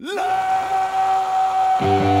love.